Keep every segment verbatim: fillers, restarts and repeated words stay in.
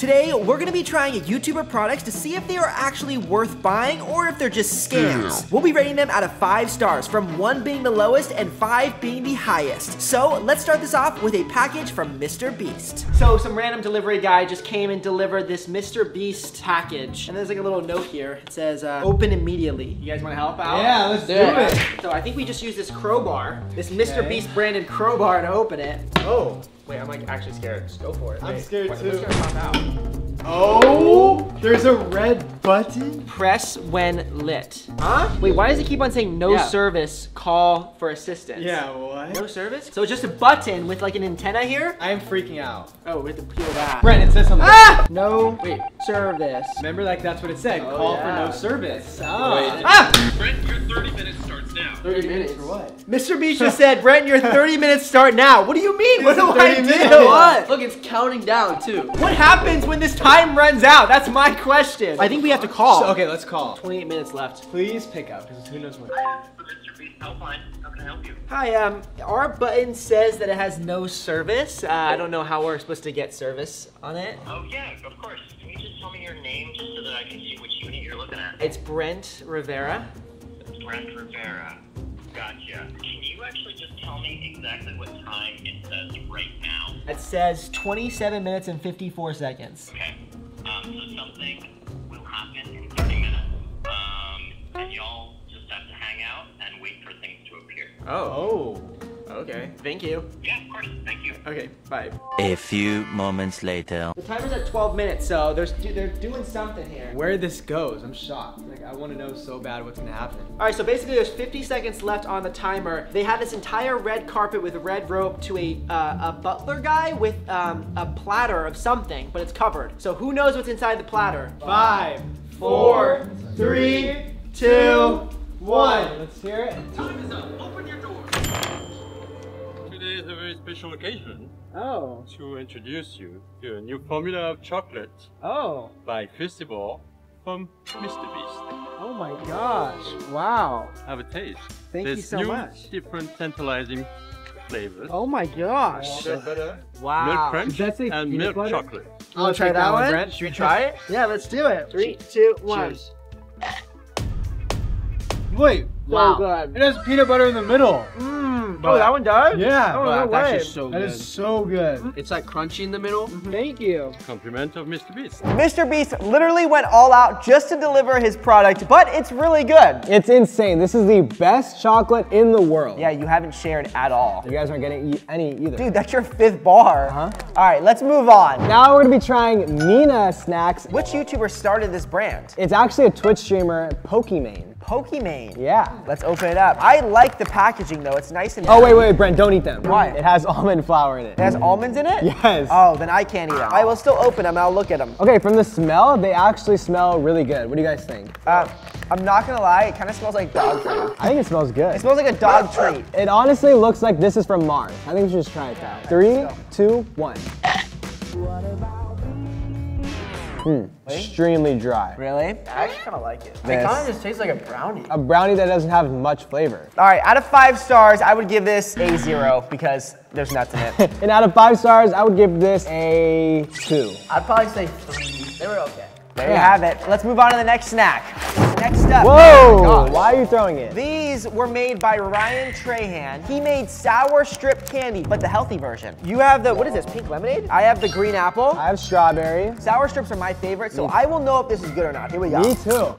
Today, we're gonna be trying YouTuber products to see if they are actually worth buying or if they're just scams. We'll be rating them out of five stars, from one being the lowest and five being the highest. So let's start this off with a package from Mister Beast. So some random delivery guy just came and delivered this Mister Beast package. And there's like a little note here. It says, uh, open immediately. You guys wanna help out? Yeah, let's do it. it. So I think we just use this crowbar, this Mister Beast branded crowbar to open it. Oh. Wait, I'm like actually scared. Just go for it. I'm Wait, scared too. What's gonna pop out? Oh, there's a red button. Press when lit. Huh? Wait, why does it keep on saying no yeah. service, call for assistance? Yeah, what? No service? So it's just a button with like an antenna here? I am freaking out. Oh, we have to peel that. Brent, it says something. Ah! No Wait. service. Remember, like that's what it said. Oh, call yeah. for no service. Oh. Wait. Ah! Brent, your thirty minutes starts now. thirty minutes for what? Mister Beach just said, Brent, your thirty minutes start now. What do you mean? What do I What? Look, it's counting down too. What happens when this time runs out? That's my question. I think we have to call. So, okay, let's call. twenty-eight minutes left. Please pick up, because who knows when. Hi, this is the Mister Beast helpline. How can I help you? Hi, um, our button says that it has no service. Uh, I don't know how we're supposed to get service on it. Oh yeah, of course. Can you just tell me your name just so that I can see which unit you're looking at? It's Brent Rivera. Brent Rivera. Gotcha. Can you actually just tell me exactly what time it says right now? It says twenty-seven minutes and fifty-four seconds. Okay. Um, so something will happen in thirty minutes. Um, and y'all just have to hang out and wait for things to appear. Oh. Okay. Thank you. Yeah, of course. Thank you. Okay, bye. A few moments later. The timer's at twelve minutes, so there's they're doing something here. Where this goes, I'm shocked. Like, I want to know so bad what's going to happen. All right, so basically there's fifty seconds left on the timer. They have this entire red carpet with a red rope to a, uh, a butler guy with um, a platter of something, but it's covered. So who knows what's inside the platter? Five, four, three, two, one. Let's hear it. Time is up. Open your door. Today is a very special occasion. Oh. To introduce you to a new formula of chocolate. Oh. By Feastable from Mister Beast. Oh my gosh. Wow. Have a taste. Thank There's you so new, much. Different tantalizing flavors. Oh my gosh. Milk butter. Wow. Milk crunch That's a and milk butter? chocolate. I'll, I'll try, try that one. one. Should we try it? Yeah, let's do it. Three, two, one. Cheers. Wait. Wow. So good. It has peanut butter in the middle. Mm. But, oh, that one does? Yeah. Oh, wow, no way. That's so good. That is so good. It's like crunchy in the middle. Mm-hmm. Thank you. Compliment of Mister Beast. Mister Beast literally went all out just to deliver his product, but it's really good. It's insane. This is the best chocolate in the world. Yeah, you haven't shared at all. You guys aren't getting e any either. Dude, that's your fifth bar. Huh? All right, let's move on. Now we're gonna be trying Mina Snacks. Which YouTuber started this brand? It's actually a Twitch streamer, Pokimane. Pokimane. Yeah. Let's open it up. I like the packaging though. It's nice and Oh, wait, wait, Brent, don't eat them. Why? It has almond flour in it. It has almonds in it? Yes. Oh, then I can't eat them. I will still open them and I'll look at them. Okay, from the smell, they actually smell really good. What do you guys think? Uh, I'm not gonna lie, it kind of smells like dog food. I think it smells good. It smells like a dog treat. It honestly looks like this is from Mars. I think we should just try it out. Three, two, one. What about Mm, extremely dry. Really? I actually kind of like it. This. It kind of just tastes like a brownie. A brownie that doesn't have much flavor. All right, out of five stars, I would give this a zero because there's nuts in it. And out of five stars, I would give this a two. I'd probably say three. They were okay. There yeah. you have it. Let's move on to the next snack. Next up. Whoa! Oh why are you throwing it? These were made by Ryan Trahan. He made sour strip candy, but the healthy version. You have the, what is this, pink lemonade? I have the green apple. I have strawberry. Sour strips are my favorite, so I will know if this is good or not. Here we go. Me too.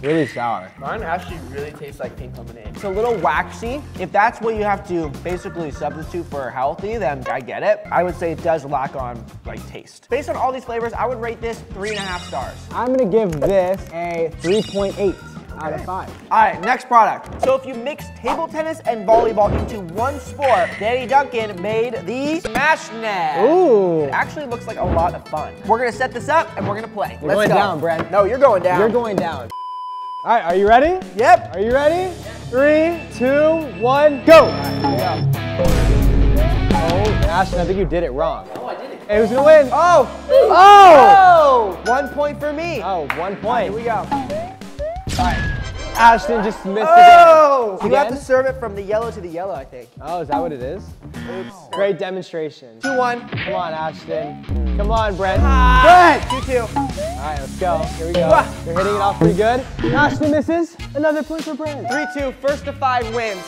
Really sour. Mine actually really tastes like pink lemonade. It's a little waxy. If that's what you have to basically substitute for healthy, then I get it. I would say it does lack on like taste. Based on all these flavors, I would rate this three and a half stars. I'm gonna give this a three point eight. Eight out of five. All right, next product. So if you mix table tennis and volleyball into one sport, Danny Duncan made the Smash Net. Ooh. It actually looks like a lot of fun. We're gonna set this up and we're gonna play. You're Let's going go. down, Brent. No, you're going down. You're going down. All right, are you ready? Yep. Are you ready? Yep. Three, two, one, go. All right, here we go. Oh, Ashton, I think you did it wrong. Oh, I did it. Hey, who's gonna win? Oh, oh. oh. One point for me. Oh, one point. Here we go. All right. Ashton just missed oh! it. Oh! You have to serve it from the yellow to the yellow, I think. Oh, is that what it is? Oops. Great demonstration. two one. Come on, Ashton. Come on, Brent. Ah. Brent! two two. All right, let's go. Here we go. Ah. You're hitting it off pretty good. Ashton misses. Another point for Brent. three two. First to five wins.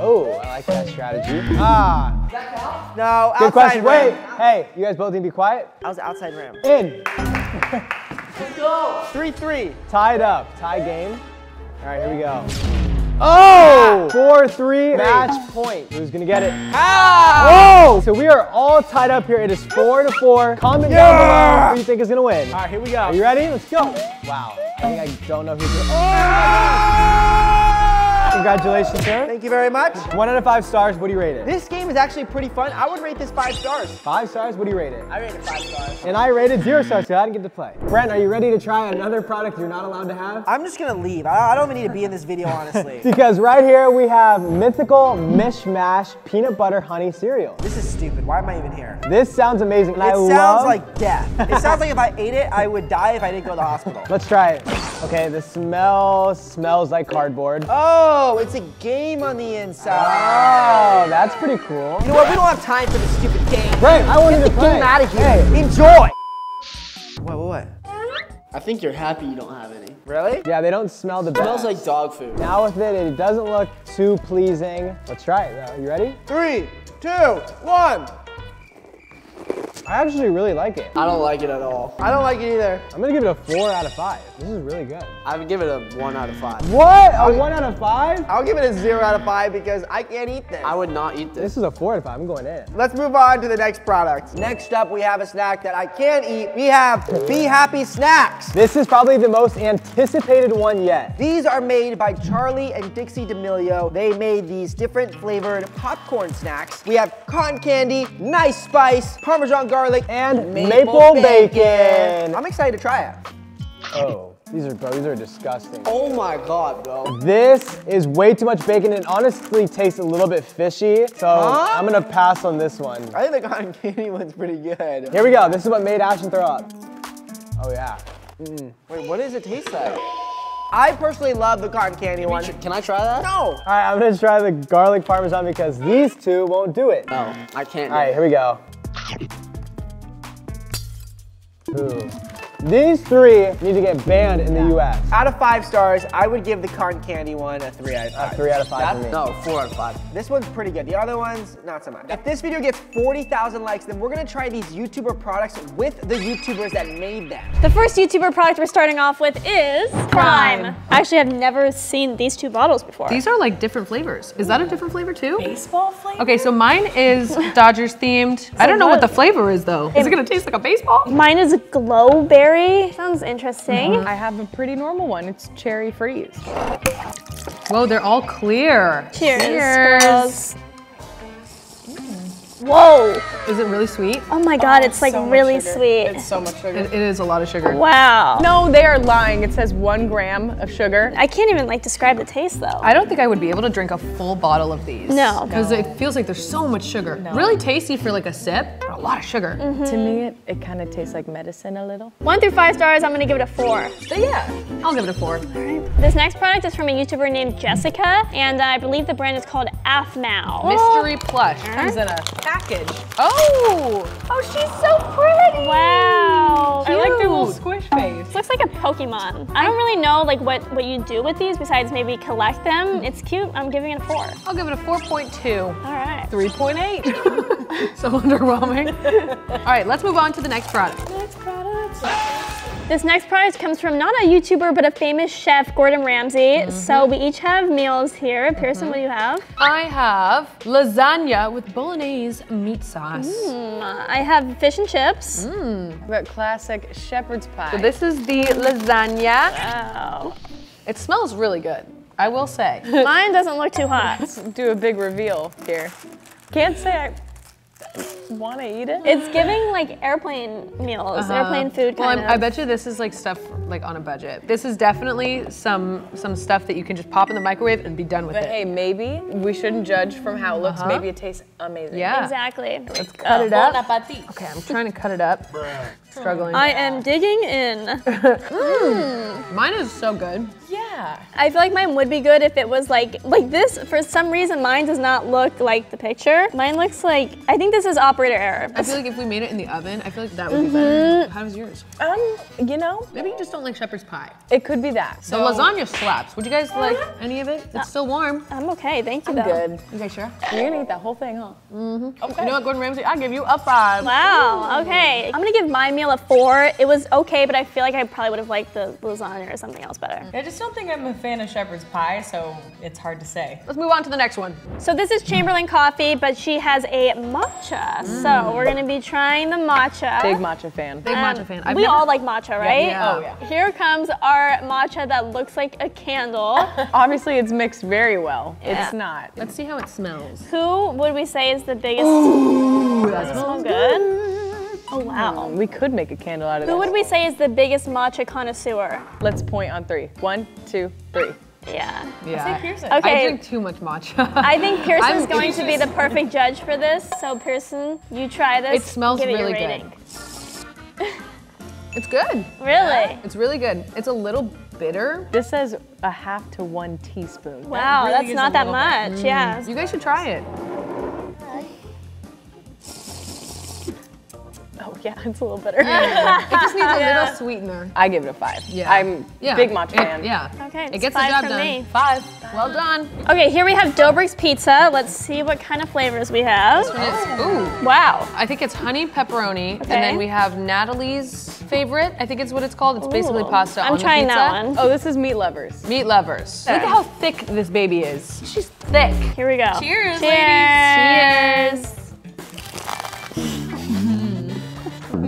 Oh, I like that strategy. Ah. Does that count? No, good outside question. Rim. Wait. Hey, you guys both need to be quiet. I was outside rim. In. Let's go. three three. Tied up. Tie game. All right, here we go. Oh! four three, match point. Who's gonna get it? How? Oh! So we are all tied up here. It is four to four. Comment yeah! down below who you think is gonna win. All right, here we go. Are you ready? Let's go. Wow, I think I don't know who's gonna win. Oh! Congratulations, sir. Thank you very much. One out of five stars, what do you rate it? This game is actually pretty fun. I would rate this five stars. Five stars, what do you rate it? I rate it five stars. And I rated zero stars, so I didn't get to play. Brent, are you ready to try another product you're not allowed to have? I'm just gonna leave. I don't even need to be in this video, honestly. Because right here we have Mythical Mishmash Peanut Butter Honey Cereal. This is stupid, why am I even here? This sounds amazing. And it I sounds love... like death. It sounds like if I ate it, I would die if I didn't go to the hospital. Let's try it. Okay, the smell smells like cardboard. Oh! Oh, it's a game on the inside. Oh, that's pretty cool. You know what? We don't have time for this stupid game. Right, I wanted to play. Get the game out of here. Hey. Enjoy. What, what, what? I think you're happy you don't have any. Really? Yeah, they don't smell the best. It smells like dog food. Now with it, it doesn't look too pleasing. Let's try it though. You ready? Three, two, one. I actually really like it. I don't like it at all. I don't like it either. I'm gonna give it a four out of five. This is really good. I would give it a one out of five. What? A one out of five? I'll give it a zero out of five because I can't eat this. I would not eat this. This is a four out of five. I'm going in. Let's move on to the next product. Next up, we have a snack that I can't eat. We have Be Happy Snacks. This is probably the most anticipated one yet. These are made by Charlie and Dixie D'Amelio. They made these different flavored popcorn snacks. We have cotton candy, nice spice, Parmesan garlic, and maple, maple bacon. bacon. I'm excited to try it. Oh, these are, bro, these are disgusting. Oh my God, bro. This is way too much bacon and honestly tastes a little bit fishy. So huh? I'm gonna pass on this one. I think the cotton candy one's pretty good. Here we go, this is what made Ashton throw up. Oh yeah. Mm. Wait, what does it taste like? I personally love the cotton candy one. Can I try that? No. All right, I'm gonna try the garlic parmesan because these two won't do it. No, I can't do All right, it. Here we go. Ooh. These three need to get banned in the U S Out of five stars, I would give the cotton candy one a three out of five. A three out of five for me. No, four out of five. This one's pretty good. The other one's not so much. If this video gets forty thousand likes, then we're gonna try these YouTuber products with the YouTubers that made them. The first YouTuber product we're starting off with is Prime. I actually have never seen these two bottles before. These are like different flavors. Is that a different flavor too? Baseball flavor? Okay, so mine is Dodgers themed. So I don't know what the flavor is though. Is it gonna taste like a baseball? Mine is a glow berry. Sounds interesting. Mm-hmm. I have a pretty normal one. It's cherry freeze. Whoa, they're all clear. Cheers. Cheers. Mm. Whoa. Is it really sweet? Oh my God, oh, it's like so really sweet. It's so much sugar. It, it is a lot of sugar. Wow. No, they are lying. It says one gram of sugar. I can't even like describe the taste though. I don't think I would be able to drink a full bottle of these. No. Because no. It feels like there's so much sugar. No. Really tasty for like a sip. A lot of sugar. Mm-hmm. To me, it, it kind of tastes like medicine a little. One through five stars, I'm gonna give it a four. So yeah, I'll give it a four. All right. This next product is from a YouTuber named Jessica, and I believe the brand is called Aphmau. Mystery plush. Uh-huh. Comes in a package. Oh! Oh, she's so pretty! Wow. Cute. I like the little squish face. Looks like a Pokemon. I don't really know like what, what you do with these besides maybe collect them. It's cute. I'm giving it a four. I'll give it a four point two. All right. three point eight. So underwhelming. All right, let's move on to the next product. Next product. This next product comes from not a YouTuber, but a famous chef, Gordon Ramsay. Mm-hmm. So we each have meals here. Pierson, mm-hmm. What do you have? I have lasagna with bolognese meat sauce. Mm, I have fish and chips. Mm. But classic shepherd's pie. So this is the lasagna. Wow. It smells really good, I will say. Mine doesn't look too hot. Let's do a big reveal here. Can't say I... want to eat it? It's giving like airplane meals, uh-huh. airplane food kind well, I'm, of. I bet you this is like stuff like on a budget. This is definitely some some stuff that you can just pop in the microwave and be done with but it. But hey, maybe we shouldn't judge from how it looks. Uh-huh. Maybe it tastes amazing. Yeah. Exactly. Let's cut uh, it up. Okay, I'm trying to cut it up. Struggling. I am digging in. Mm. Mine is so good. Yeah. Yeah. I feel like mine would be good if it was like, like this, for some reason mine does not look like the picture. Mine looks like, I think this is operator error. I feel like if we made it in the oven, I feel like that would mm-hmm. be better. How was yours? Um, you know. Maybe you just don't like shepherd's pie. It could be that. So the lasagna slaps. Would you guys like any of it? It's uh, still warm. I'm okay, thank you I'm though. Good. You guys sure? You're gonna eat that whole thing, huh? Mm-hmm. Okay. You know what, Gordon Ramsay, I'll give you a five. Wow, ooh. Okay. I'm gonna give my meal a four. It was okay, but I feel like I probably would have liked the lasagna or something else better. I just don't think I'm a fan of shepherd's pie, so it's hard to say. Let's move on to the next one. So this is Chamberlain Coffee, but she has a matcha. Mm. So we're gonna be trying the matcha. Big matcha fan. Big um, matcha fan. I've we never... all like matcha, right? Yeah, yeah. Oh yeah. Here comes our matcha that looks like a candle. Obviously it's mixed very well. Yeah. It's not. Let's see how it smells. Who would we say is the biggest? Ooh, that, that smells good. good. Oh wow. Mm, we could make a candle out of that. Who would we say is the biggest matcha connoisseur? Let's point on three. One, two, three. Yeah. Yeah. I say Pierson. Okay. I drink too much matcha. I think Pierson's going to be the perfect judge for this. So Pierson, you try this. It smells Give really it good. It's good. Really? Yeah, it's really good. It's a little bitter. This says a half to one teaspoon. Wow, that really that's not that much. Mm. Yeah. You guys should try it. Oh yeah, it's a little bitter. Yeah. It just needs a yeah. little sweetener. I give it a five. Yeah. I'm yeah. big matcha fan. Yeah. Okay, it gets the job done. Me. Five. Well done. Okay, here we have Dobrik's Pizza. Let's see what kind of flavors we have. This one is, ooh. Wow. I think it's honey pepperoni, okay. and then we have Natalie's favorite. I think it's what it's called. It's ooh. basically pasta I'm on the pizza. I'm trying that one. Oh, this is Meat Lovers. Meat Lovers. Sorry. Look at how thick this baby is. She's thick. Here we go. Cheers, Cheers. ladies. Cheers.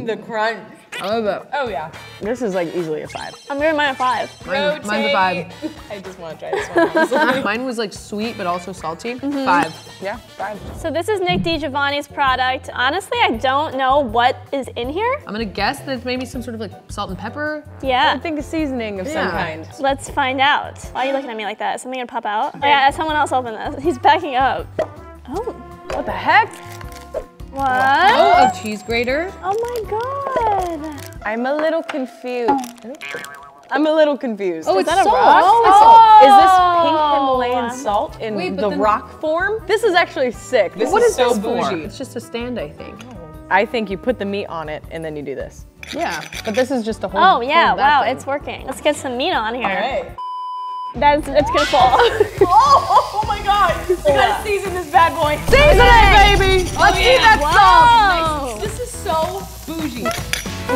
The crunch. I love it. Oh yeah. This is like easily a five. I'm giving mine a five. Mine, mine's a five. I just want to try this one. Mine was like sweet but also salty. Mm-hmm. Five. Yeah, five. So this is Nick DiGiovanni's product. Honestly, I don't know what is in here. I'm gonna guess that it's maybe some sort of like salt and pepper. Yeah. I think a seasoning of yeah. some kind. Let's find out. Why are you looking at me like that? Is something gonna pop out? Okay. Oh yeah, someone else open this. He's backing up. Oh. What the heck? What? Oh, a cheese grater. Oh my god. I'm a little confused. I'm a little confused. Oh, is it's that salt. a rock? Oh, it's salt. Oh. Is this pink Himalayan salt in Wait, the rock form? This is actually sick. This what is, is so this bougie. For? It's just a stand, I think. I think you put the meat on it and then you do this. Yeah, but this is just a whole. Oh yeah, whole wow, thing. It's working. Let's get some meat on here. All right. That's, it's gonna fall. oh, oh my god. You gotta season this bad boy. Season it, baby. Oh, Let's yeah. see that wow. salt. This is so bougie.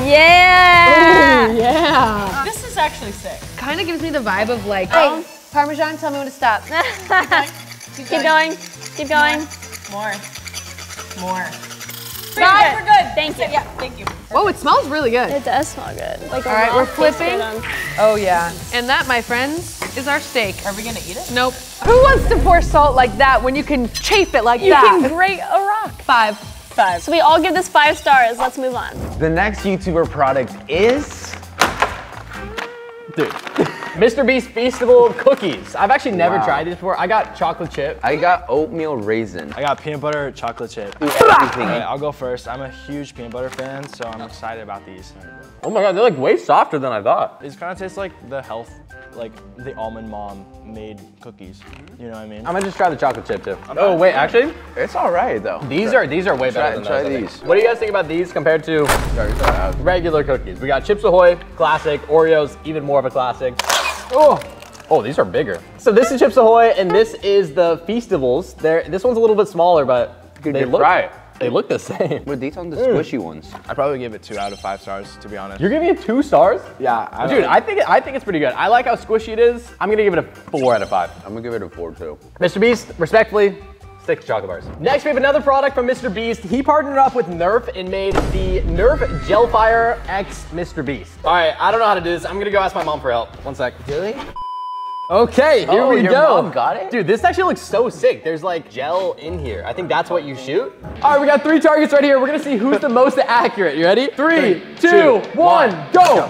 Yeah. Ooh, yeah. Uh, this is actually sick. Kinda gives me the vibe of like, hey, Parmesan, tell me when to stop. Keep going, keep going. More, more. more. God, we're good. Thank you. Yeah, thank you. Oh, it smells really good. It does smell good. Like All right, we're flipping. Oh yeah. And that, my friends, is our steak. Are we gonna eat it? Nope. Who wants to pour salt like that when you can chafe it like you that? You can grate a rock. Five. Five. So we all give this five stars. Let's move on. The next YouTuber product is, dude. Mister Beast Feastable cookies. I've actually never wow. tried this before. I got chocolate chip. I got oatmeal raisin. I got peanut butter chocolate chip. Ooh, everything. Right, I'll go first. I'm a huge peanut butter fan, so I'm excited about these. Oh my god, they're like way softer than I thought. It kind of tastes like the health, like the almond mom made cookies. You know what I mean? I'm gonna just try the chocolate chip too. I'm oh wait, actually, it's all right though. These sure. are these are way try, better than try those, these. What do you guys think about these compared to regular cookies? We got Chips Ahoy, classic, Oreos, even more of a classic. Oh, oh, these are bigger. So this is Chips Ahoy, and this is the Feastables. They're, this one's a little bit smaller, but Good they look right. They look the same. Were these on the mm. squishy ones? I probably give it two out of five stars, to be honest. You're giving it two stars? Yeah. I Dude, I think, it, I think it's pretty good. I like how squishy it is. I'm gonna give it a four out of five. I'm gonna give it a four too. Mister Beast, respectfully, stick to chocolate bars. Next, we have another product from Mister Beast. He partnered up with Nerf and made the Nerf Gelfire X Mister Beast. All right, I don't know how to do this. I'm gonna go ask my mom for help. One sec. Really? Okay, here oh, we your go. Mom got it? Dude, this actually looks so sick. There's like gel in here. I think that's what you shoot. All right, we got three targets right here. We're gonna see who's the most accurate. You ready? Three, Three two, two, one, go. go.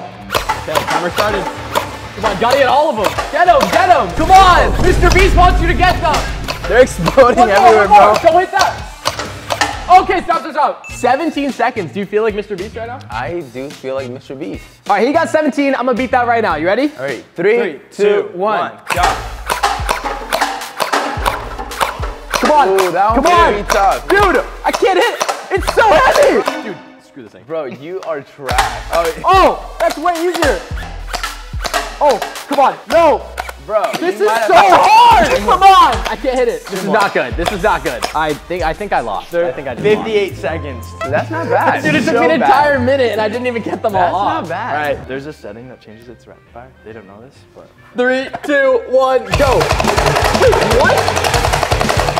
Okay, timer started. Come on, gotta get all of them. Get them, get them. Come on, Mister Beast wants you to get them. They're exploding one everywhere, more, bro. Don't hit that. Okay, stop, stop, stop. seventeen seconds. Do you feel like Mister Beast right now? I do feel like Mister Beast. All right, he got seventeen. I'm gonna beat that right now. You ready? All right, three, three two, one. one. Go. Come on. Ooh, that one Come on. Be tough. Dude, I can't hit. It's so heavy. Dude, screw this thing. Bro, you are trash. Right. Oh, that's way easier. Oh, come on. No. Bro, this is so hard! Come on! I can't hit it. This is not good. This is not good. I think I think I lost. I think I did. fifty-eight seconds. That's not bad. Dude, it took me an entire minute and I didn't even get them all off. That's not bad. All right, there's a setting that changes its rapid fire. They don't know this, but three, two, one, go! Wait, what?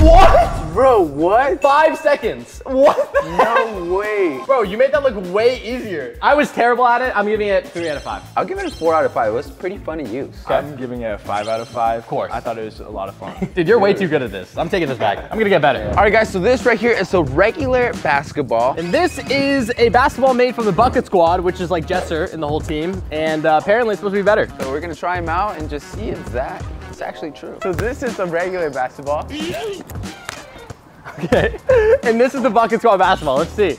What? Bro, what? Five seconds. What? No way. Bro, you made that look way easier. I was terrible at it. I'm giving it three out of five. I'll give it a four out of five. It was pretty fun to use. Okay. I'm giving it a five out of five. Of course. I thought it was a lot of fun. Dude, you're Dude. way too good at this. I'm taking this back. I'm gonna get better. All right, guys, so this right here is a regular basketball. And this is a basketball made from the Bucket Squad, which is like Jesser and the whole team. And uh, apparently it's supposed to be better. So we're gonna try them out and just see if that is actually true. So this is a regular basketball. Okay, and this is the Bucket Squad basketball. Let's see.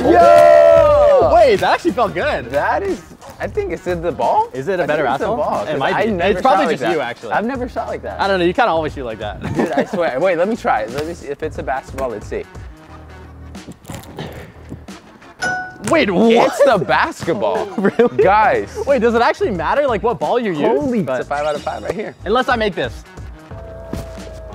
Yo! Wait, that actually felt good. That is, I think it's in the ball. Is it a I better basketball? Ball, it might be. Never it's probably just like you, actually. I've never shot like that. I don't know, you kind of always shoot like that. Dude, I swear. Wait, let me try it. Let me see if it's a basketball. Let's see. Wait, what? It's the basketball. Really? Guys. Wait, does it actually matter like what ball you use? Holy, but it's a five out of five right here. Unless I make this.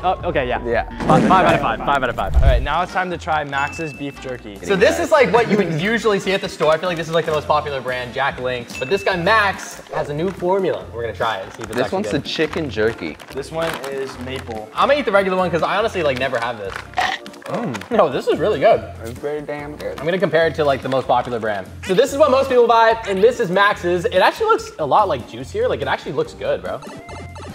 Oh, okay, yeah. Yeah. Five, five out of five, five out of five. All right, now it's time to try Max's beef jerky. So this is like what you would usually see at the store. I feel like this is like the most popular brand, Jack Link's. But this guy, Max, has a new formula. We're gonna try it and see if it's actually good. This one's the chicken jerky. This one is maple. I'm gonna eat the regular one because I honestly like never have this. Mm. No, this is really good. It's pretty damn good. I'm gonna compare it to like the most popular brand. So this is what most people buy, and this is Max's. It actually looks a lot like juicier. Like it actually looks good, bro.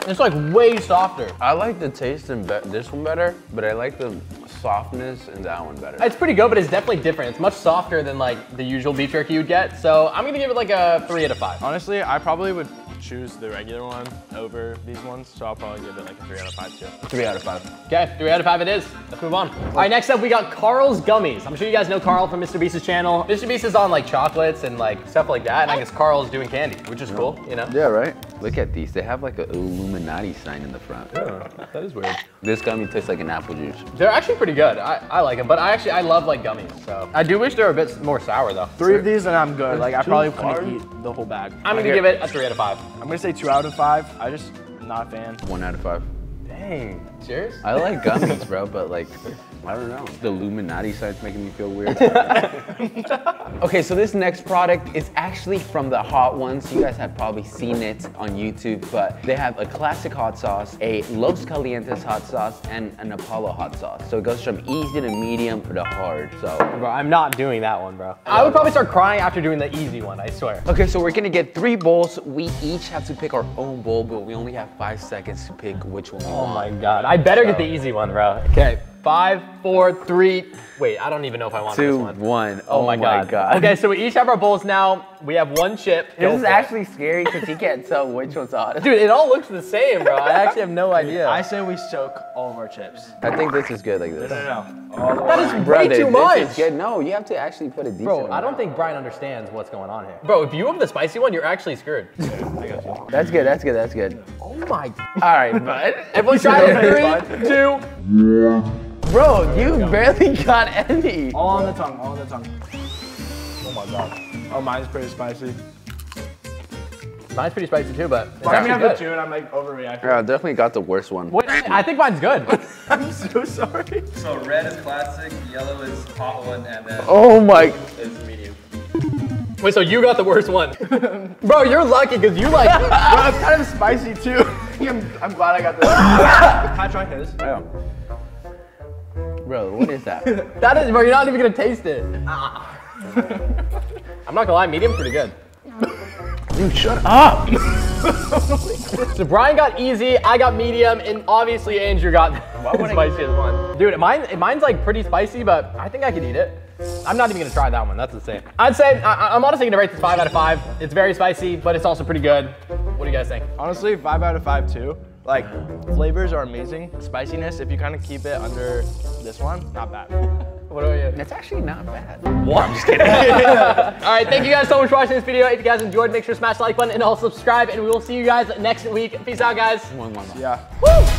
It's like way softer. I like the taste in this one better, but I like the softness in that one better. It's pretty good, but it's definitely different. It's much softer than like the usual beef jerky you'd get. So I'm gonna give it like a three out of five. Honestly, I probably would choose the regular one over these ones. So I'll probably give it like a three out of five too. Three out of five. Okay, three out of five it is. Let's move on. All right, next up we got Carl's Gummies. I'm sure you guys know Carl from Mister Beast's channel. Mister Beast is on like chocolates and like stuff like that. And I guess Carl's doing candy, which is cool, you know? Yeah, right? Look at these. They have like an Illuminati sign in the front. Yeah, that is weird. This gummy tastes like an apple juice. They're actually pretty good. I, I like them, but I actually, I love like gummies, so. I do wish they were a bit more sour though. Three Sir. of these and I'm good. It's like I probably couldn't eat the whole bag. I'm gonna give it a three out of five. I'm gonna say two out of five. I just, I'm not a fan. One out of five. Dang. Cheers. I like gummies, bro, but like, I don't know. The Illuminati side's making me feel weird. Okay, so this next product is actually from the Hot Ones. You guys have probably seen it on YouTube, but they have a classic hot sauce, a Los Calientes hot sauce, and an Apollo hot sauce. So it goes from easy to medium to hard, so. Bro, I'm not doing that one, bro. I would probably start crying after doing the easy one, I swear. Okay, so we're gonna get three bowls. We each have to pick our own bowl, but we only have five seconds to pick which one we want. Oh my God. I better get the easy one, bro. Okay, five, four, three. Wait, I don't even know if I want Two, this one. Two, one. Oh, oh my, God. my God. Okay, so we each have our bowls now. We have one chip. This Go is actually it. scary because you can't tell which one's hot. Dude, it all looks the same, bro. I actually have no idea. I say we soak all of our chips. I think this is good like this. No, no, no. Oh, that is bro, way too this much. Is good. No, you have to actually put a decent Bro, I don't amount. think Brian understands what's going on here. Bro, if you have the spicy one, you're actually screwed. I got you. That's good, that's good, that's good. Oh my. All right, bud. Everyone try it. Three, two. Yeah. Bro, you go. barely got any. All on the tongue, all on the tongue. Oh my God. Oh, mine's pretty spicy. Mine's pretty spicy too, but it's I'm gonna have good. the two and I'm like overreacting. Yeah, I definitely got the worst one. Wait, I think mine's good. I'm so sorry. So red is classic, yellow is hot one, and then oh my is medium. Wait, so you got the worst one. Bro, you're lucky because you like Bro, it's kind of spicy too. I'm, I'm glad I got this. Can I try his? Yeah. Bro, what is that? That is, bro, you're not even gonna taste it. Ah. I'm not gonna lie, medium's pretty good. Dude, shut up. So Brian got easy, I got medium, and obviously Andrew got the spiciest one. Dude, mine, mine's like pretty spicy, but I think I could eat it. I'm not even gonna try that one, that's insane. I'd say, I, I'm honestly gonna rate this five out of five. It's very spicy, but it's also pretty good. What do you guys think? Honestly, five out of five too. Like, flavors are amazing. Spiciness, if you kind of keep it under this one, not bad. What are you? It's actually not bad. What? I'm just kidding. All right, thank you guys so much for watching this video. If you guys enjoyed, make sure to smash the like button and also subscribe, and we will see you guys next week. Peace out, guys. One, one, one. Yeah. Woo!